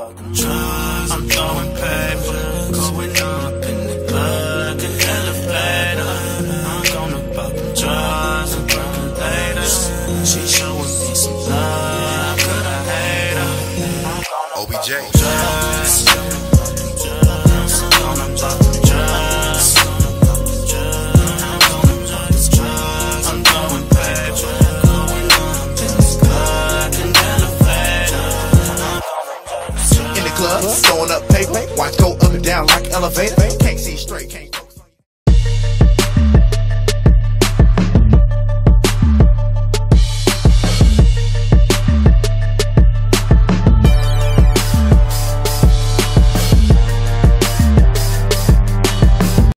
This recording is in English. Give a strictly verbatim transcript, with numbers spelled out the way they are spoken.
I'm throwing paper, going up in the blood, and elevator. I'm gonna pop the drugs and run later. She showing me some love, could I hate her? O B J. Throwing up paper, watch go up and down like an elevator. Can't see straight, can't